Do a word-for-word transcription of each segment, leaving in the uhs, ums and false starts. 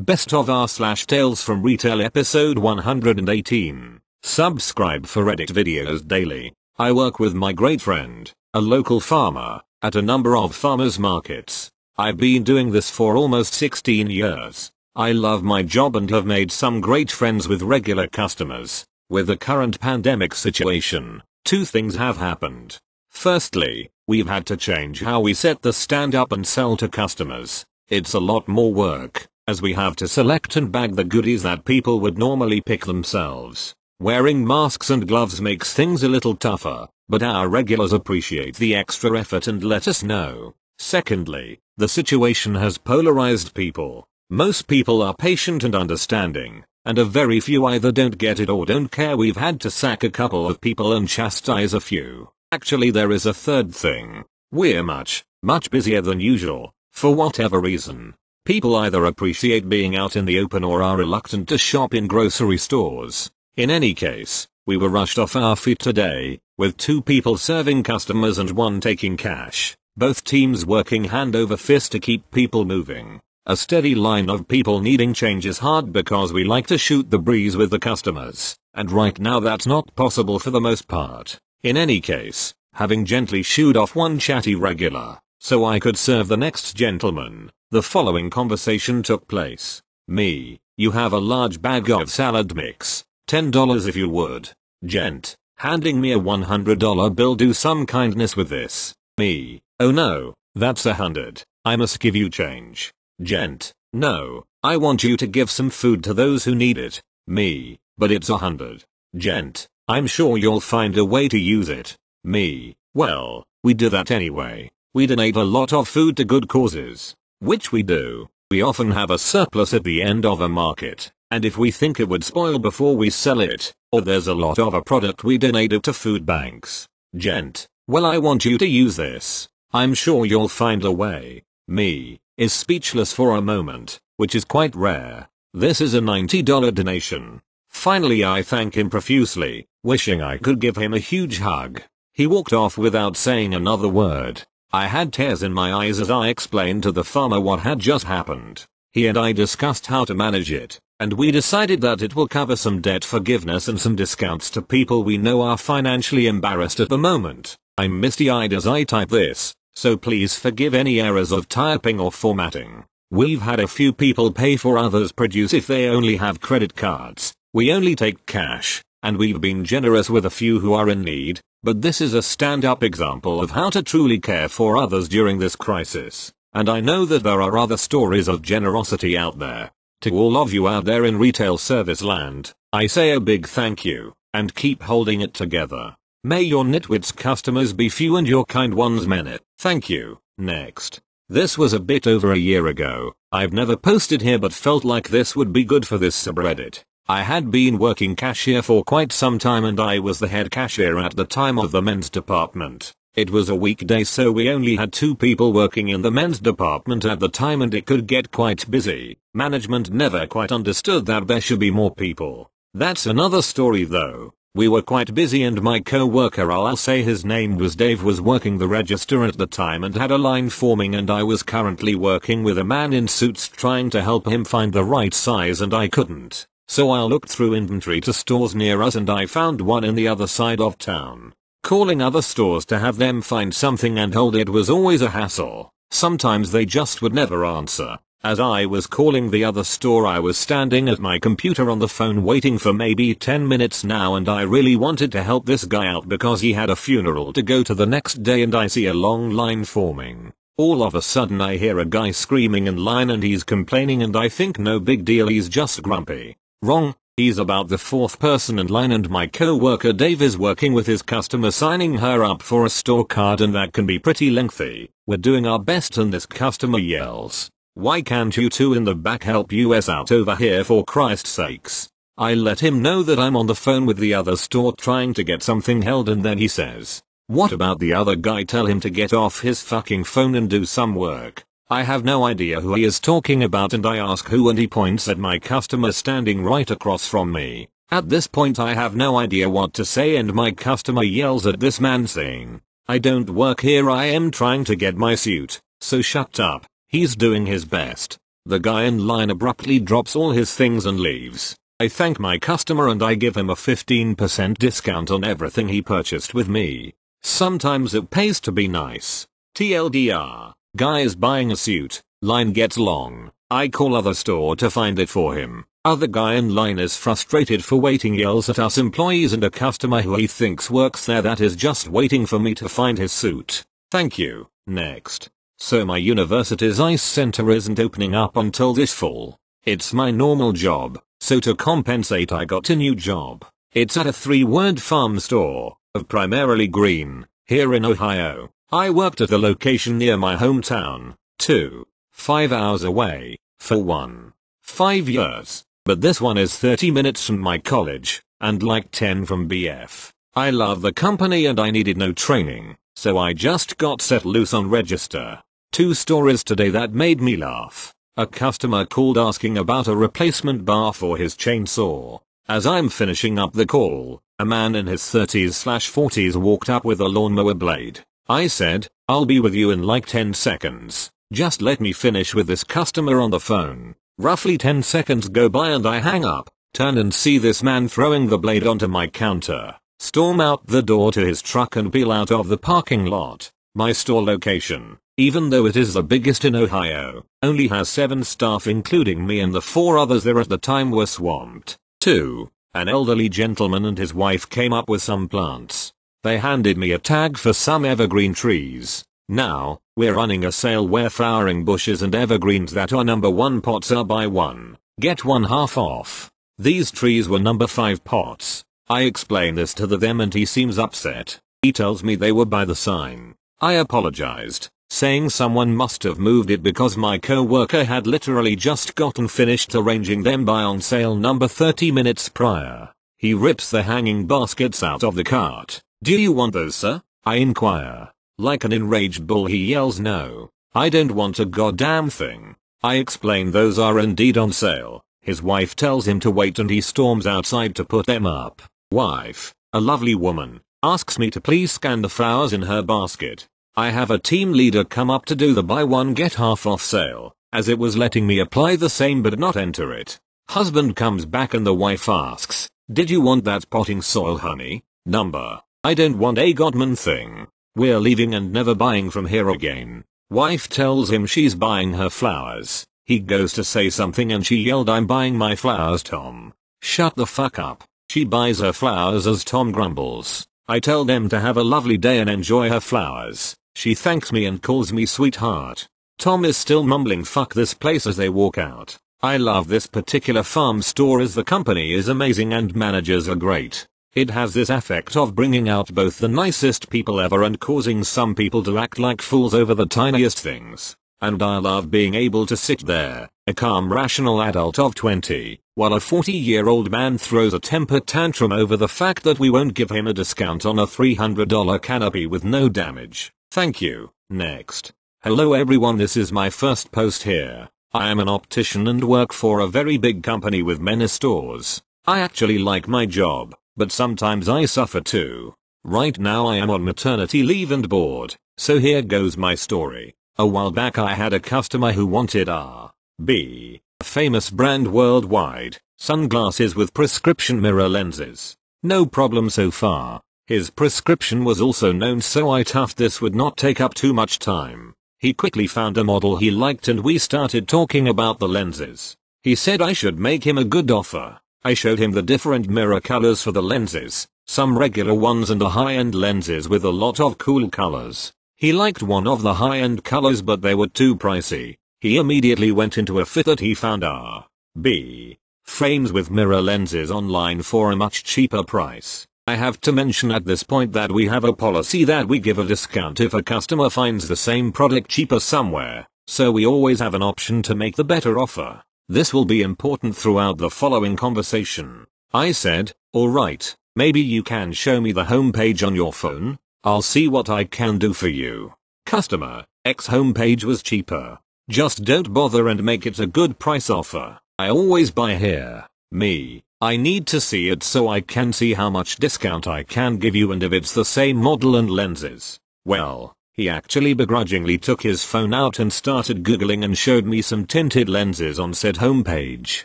Best of R slash Tales from Retail episode one hundred eighteen. Subscribe for Reddit videos daily. I work with my great friend, a local farmer, at a number of farmers markets. I've been doing this for almost sixteen years. I love my job and have made some great friends with regular customers. With the current pandemic situation, two things have happened. Firstly, we've had to change how we set the stand up and sell to customers. It's a lot more work, as we have to select and bag the goodies that people would normally pick themselves. Wearing masks and gloves makes things a little tougher, but our regulars appreciate the extra effort and let us know. Secondly, the situation has polarized people. Most people are patient and understanding, and a very few either don't get it or don't care. We've had to sack a couple of people and chastise a few. Actually, there is a third thing. We're much, much busier than usual, for whatever reason. People either appreciate being out in the open or are reluctant to shop in grocery stores. In any case, we were rushed off our feet today, with two people serving customers and one taking cash, both teams working hand over fist to keep people moving. A steady line of people needing change is hard because we like to shoot the breeze with the customers, and right now that's not possible for the most part. In any case, having gently shooed off one chatty regular, so I could serve the next gentleman, the following conversation took place. Me, you have a large bag of salad mix, ten dollars if you would. Gent, handing me a one hundred dollar bill, do some kindness with this. Me, oh no, that's a hundred, I must give you change. Gent, no, I want you to give some food to those who need it. Me, but it's a hundred. Gent, I'm sure you'll find a way to use it. Me, well, we do that anyway. We donate a lot of food to good causes. Which we do. We often have a surplus at the end of a market, and if we think it would spoil before we sell it, or there's a lot of a product, we donate it to food banks. Gent, well, I want you to use this. I'm sure you'll find a way. Me, is speechless for a moment, which is quite rare. This is a ninety dollar donation. Finally, I thank him profusely, wishing I could give him a huge hug. He walked off without saying another word. I had tears in my eyes as I explained to the farmer what had just happened. He and I discussed how to manage it, and we decided that it will cover some debt forgiveness and some discounts to people we know are financially embarrassed at the moment. I'm misty-eyed as I type this, so please forgive any errors of typing or formatting. We've had a few people pay for others' produce if they only have credit cards. We only take cash, and we've been generous with a few who are in need, but this is a stand-up example of how to truly care for others during this crisis, and I know that there are other stories of generosity out there. To all of you out there in retail service land, I say a big thank you, and keep holding it together. May your nitwits customers be few and your kind ones many. Thank you. Next. This was a bit over a year ago. I've never posted here but felt like this would be good for this subreddit. I had been working cashier for quite some time and I was the head cashier at the time of the men's department. It was a weekday, so we only had two people working in the men's department at the time and it could get quite busy. Management never quite understood that there should be more people. That's another story though. We were quite busy and my co-worker, I'll say his name was Dave, was working the register at the time and had a line forming, and I was currently working with a man in suits trying to help him find the right size and I couldn't. So I looked through inventory to stores near us and I found one in the other side of town. Calling other stores to have them find something and hold it was always a hassle. Sometimes they just would never answer. As I was calling the other store, I was standing at my computer on the phone waiting for maybe ten minutes now, and I really wanted to help this guy out because he had a funeral to go to the next day and I see a long line forming. All of a sudden I hear a guy screaming in line and he's complaining and I think no big deal, he's just grumpy. Wrong, he's about the fourth person in line and my co-worker Dave is working with his customer signing her up for a store card and that can be pretty lengthy. We're doing our best and this customer yells, "Why can't you two in the back help us out over here, for Christ's sakes?" I let him know that I'm on the phone with the other store trying to get something held, and then he says, "What about the other guy? Tell him to get off his fucking phone and do some work." I have no idea who he is talking about and I ask who, and he points at my customer standing right across from me. At this point I have no idea what to say and my customer yells at this man saying, "I don't work here, I am trying to get my suit, so shut up. He's doing his best." The guy in line abruptly drops all his things and leaves. I thank my customer and I give him a fifteen percent discount on everything he purchased with me. Sometimes it pays to be nice. T L D R, guy is buying a suit, line gets long. I call other store to find it for him. Other guy in line is frustrated for waiting, yells at us employees and a customer who he thinks works there that is just waiting for me to find his suit. Thank you. Next. So my university's ice center isn't opening up until this fall. It's my normal job, so to compensate I got a new job. It's at a three-word farm store, of primarily green, here in Ohio. I worked at the location near my hometown, two. Five hours away, for one. Five years. But this one is thirty minutes from my college, and like ten from B F. I love the company and I needed no training, so I just got set loose on register. Two stories today that made me laugh. A customer called asking about a replacement bar for his chainsaw. As I'm finishing up the call, a man in his thirties slash forties walked up with a lawnmower blade. I said, "I'll be with you in like ten seconds. Just let me finish with this customer on the phone." Roughly ten seconds go by and I hang up, turn and see this man throwing the blade onto my counter, storm out the door to his truck and peel out of the parking lot. My store location, even though it is the biggest in Ohio, only has seven staff including me, and the four others there at the time were swamped. two. An elderly gentleman and his wife came up with some plants. They handed me a tag for some evergreen trees. Now, we're running a sale where flowering bushes and evergreens that are number one pots are buy one, get one half off. These trees were number five pots. I explain this to the them and he seems upset. He tells me they were by the sign. I apologized, saying someone must have moved it because my co-worker had literally just gotten finished arranging them by on sale number thirty minutes prior. He rips the hanging baskets out of the cart. "Do you want those, sir?" I inquire. Like an enraged bull he yells, "No, I don't want a goddamn thing." I explain those are indeed on sale. His wife tells him to wait and he storms outside to put them up. Wife, a lovely woman, asks me to please scan the flowers in her basket. I have a team leader come up to do the buy one get half off sale, as it was letting me apply the same but not enter it. Husband comes back and the wife asks, "Did you want that potting soil, honey? Number, I don't want a Godman thing. We're leaving and never buying from here again." Wife tells him she's buying her flowers. He goes to say something and she yelled, "I'm buying my flowers, Tom." Shut the fuck up. She buys her flowers as Tom grumbles. I tell them to have a lovely day and enjoy her flowers. She thanks me and calls me sweetheart. Tom is still mumbling "fuck this place" as they walk out. I love this particular farm store as the company is amazing and managers are great. It has this effect of bringing out both the nicest people ever and causing some people to act like fools over the tiniest things. And I love being able to sit there, a calm rational adult of twenty, while a forty-year-old man throws a temper tantrum over the fact that we won't give him a discount on a three hundred dollar canopy with no damage. Thank you. Next. Hello everyone, this is my first post here. I am an optician and work for a very big company with many stores. I actually like my job, but sometimes I suffer too. Right now I am on maternity leave and bored, so here goes my story. A while back I had a customer who wanted R B, a famous brand worldwide, sunglasses with prescription mirror lenses. No problem so far. His prescription was also known, so I toughed this would not take up too much time. He quickly found a model he liked and we started talking about the lenses. He said I should make him a good offer. I showed him the different mirror colors for the lenses, some regular ones and the high-end lenses with a lot of cool colors. He liked one of the high-end colors but they were too pricey. He immediately went into a fit that he found R B frames with mirror lenses online for a much cheaper price. I have to mention at this point that we have a policy that we give a discount if a customer finds the same product cheaper somewhere, so we always have an option to make the better offer. This will be important throughout the following conversation. I said, "Alright, maybe you can show me the homepage on your phone? I'll see what I can do for you." Customer, X homepage was cheaper. Just don't bother and make it a good price offer. I always buy here. Me, I need to see it so I can see how much discount I can give you and if it's the same model and lenses. Well, He actually begrudgingly took his phone out and started Googling and showed me some tinted lenses on said homepage.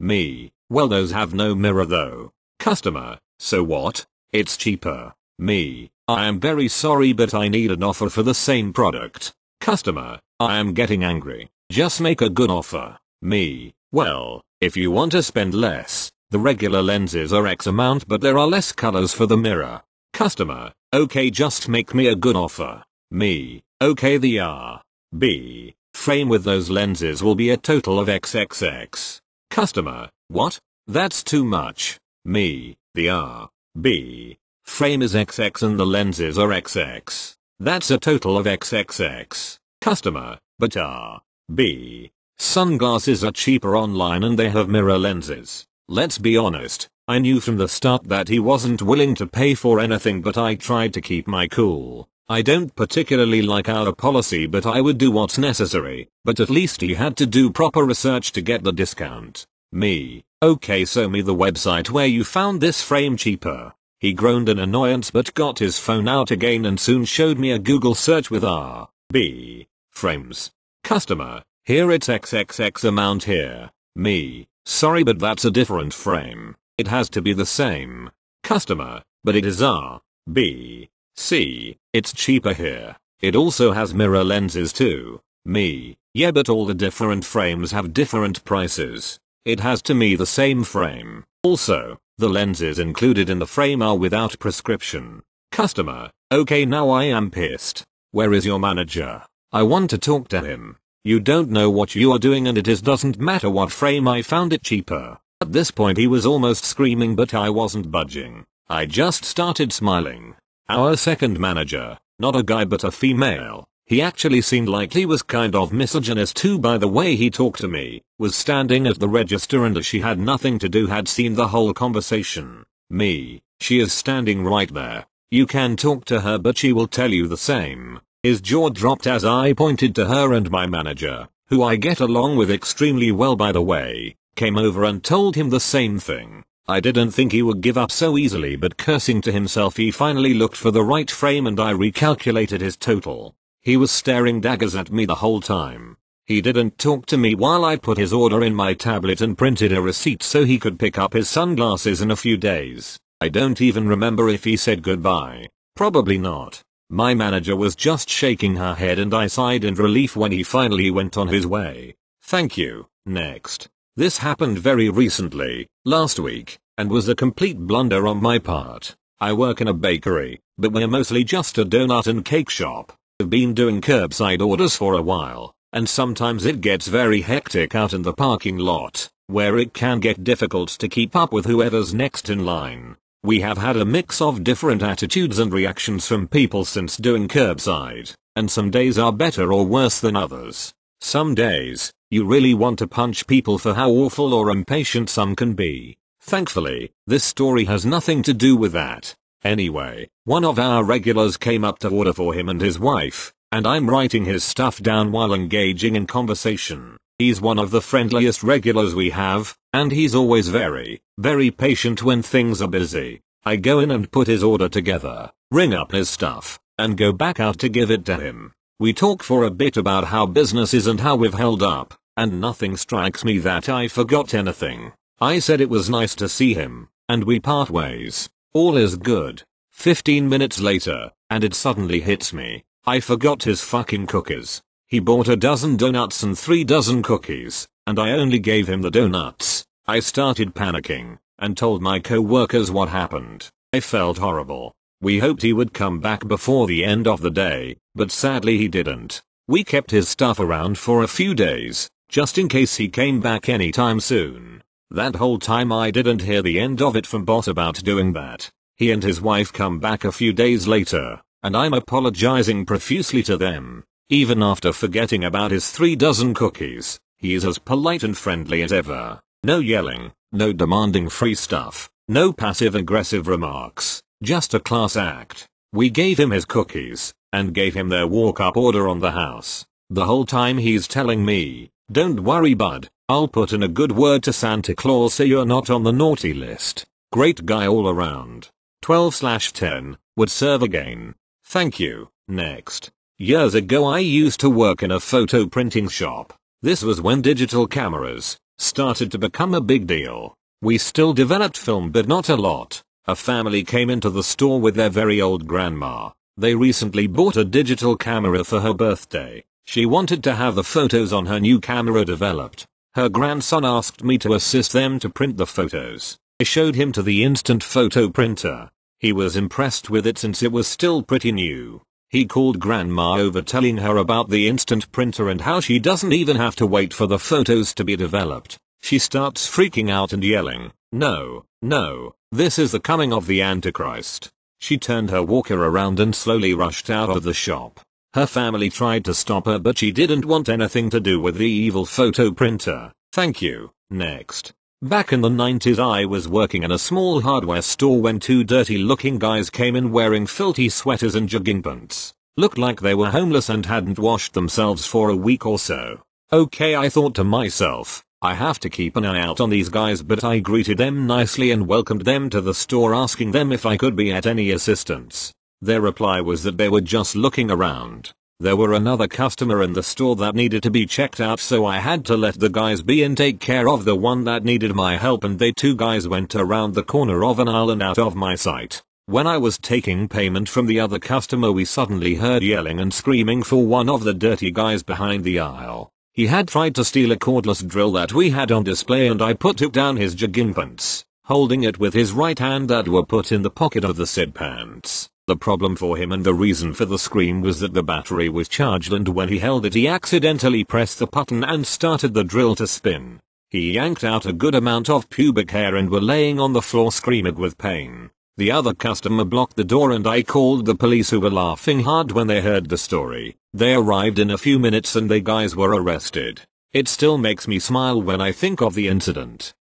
Me, well, those have no mirror though. Customer, so what? It's cheaper. Me, I am very sorry but I need an offer for the same product. Customer, I am getting angry. Just make a good offer. Me, well, if you want to spend less, the regular lenses are X amount but there are less colors for the mirror. Customer, okay, just make me a good offer. Me, okay, the R B frame with those lenses will be a total of triple X. Customer, what? That's too much. Me, the R B frame is double X and the lenses are double X. That's a total of triple X. Customer, but R B sunglasses are cheaper online and they have mirror lenses. Let's be honest, I knew from the start that he wasn't willing to pay for anything but I tried to keep my cool. I don't particularly like our policy but I would do what's necessary, but at least he had to do proper research to get the discount. Me, okay, show me the website where you found this frame cheaper. He groaned in annoyance but got his phone out again and soon showed me a Google search with R B frames. Customer, here it's triple X amount here. Me, sorry but that's a different frame. It has to be the same. Customer, but it is R B. See, it's cheaper here. It also has mirror lenses too. Me, yeah, but all the different frames have different prices. It has to me the same frame. Also, the lenses included in the frame are without prescription. Customer, okay, now I am pissed. Where is your manager? I want to talk to him. You don't know what you are doing and it is doesn't matter what frame I found it cheaper. At this point he was almost screaming but I wasn't budging. I just started smiling. Our second manager, not a guy but a female, he actually seemed like he was kind of misogynist too by the way he talked to me, was standing at the register and as she had nothing to do had seen the whole conversation. Me, she is standing right there. You can talk to her but she will tell you the same. His jaw dropped as I pointed to her and my manager, who I get along with extremely well by the way, came over and told him the same thing. I didn't think he would give up so easily but cursing to himself he finally looked for the right frame and I recalculated his total. He was staring daggers at me the whole time. He didn't talk to me while I put his order in my tablet and printed a receipt so he could pick up his sunglasses in a few days. I don't even remember if he said goodbye. Probably not. My manager was just shaking her head and I sighed in relief when he finally went on his way. Thank you. Next. This happened very recently, last week, and was a complete blunder on my part. I work in a bakery, but we're mostly just a donut and cake shop. I've been doing curbside orders for a while, and sometimes it gets very hectic out in the parking lot, where it can get difficult to keep up with whoever's next in line. We have had a mix of different attitudes and reactions from people since doing curbside, and some days are better or worse than others. Some days, you really want to punch people for how awful or impatient some can be. Thankfully, this story has nothing to do with that. Anyway, one of our regulars came up to order for him and his wife, and I'm writing his stuff down while engaging in conversation. He's one of the friendliest regulars we have, and he's always very, very patient when things are busy. I go in and put his order together, ring up his stuff, and go back out to give it to him. We talk for a bit about how business is and how we've held up. And nothing strikes me that I forgot anything. I said it was nice to see him, and we part ways. All is good. fifteen minutes later, and it suddenly hits me. I forgot his fucking cookies. He bought a dozen donuts and three dozen cookies, and I only gave him the donuts. I started panicking, and told my co-workers what happened. I felt horrible. We hoped he would come back before the end of the day, but sadly he didn't. We kept his stuff around for a few days, just in case he came back anytime soon. That whole time I didn't hear the end of it from boss about doing that. He and his wife come back a few days later, and I'm apologizing profusely to them. Even after forgetting about his three dozen cookies, he is as polite and friendly as ever. No yelling, no demanding free stuff, no passive-aggressive remarks, just a class act. We gave him his cookies, and gave him their walk-up order on the house. The whole time he's telling me, "Don't worry, bud, I'll put in a good word to Santa Claus so you're not on the naughty list." Great guy all around. twelve slash ten, would serve again. Thank you. Next. Years ago I used to work in a photo printing shop. This was when digital cameras started to become a big deal. We still developed film but not a lot. A family came into the store with their very old grandma. They recently bought a digital camera for her birthday. She wanted to have the photos on her new camera developed. Her grandson asked me to assist them to print the photos. I showed him to the instant photo printer. He was impressed with it since it was still pretty new. He called grandma over telling her about the instant printer and how she doesn't even have to wait for the photos to be developed. She starts freaking out and yelling, "No, no, this is the coming of the Antichrist." She turned her walker around and slowly rushed out of the shop. Her family tried to stop her but she didn't want anything to do with the evil photo printer. Thank you. Next. Back in the nineties I was working in a small hardware store when two dirty looking guys came in wearing filthy sweaters and jogging pants. Looked like they were homeless and hadn't washed themselves for a week or so. Okay, I thought to myself, I have to keep an eye out on these guys, but I greeted them nicely and welcomed them to the store, asking them if I could be at any assistance. Their reply was that they were just looking around. There were another customer in the store that needed to be checked out, so I had to let the guys be and take care of the one that needed my help, and they two guys went around the corner of an aisle and out of my sight. When I was taking payment from the other customer, we suddenly heard yelling and screaming for one of the dirty guys behind the aisle. He had tried to steal a cordless drill that we had on display, and I put it down his jogging pants, holding it with his right hand that were put in the pocket of the said pants. The problem for him and the reason for the scream was that the battery was charged, and when he held it he accidentally pressed the button and started the drill to spin. He yanked out a good amount of pubic hair and were laying on the floor screaming with pain. The other customer blocked the door and I called the police, who were laughing hard when they heard the story. They arrived in a few minutes and the guys were arrested. It still makes me smile when I think of the incident.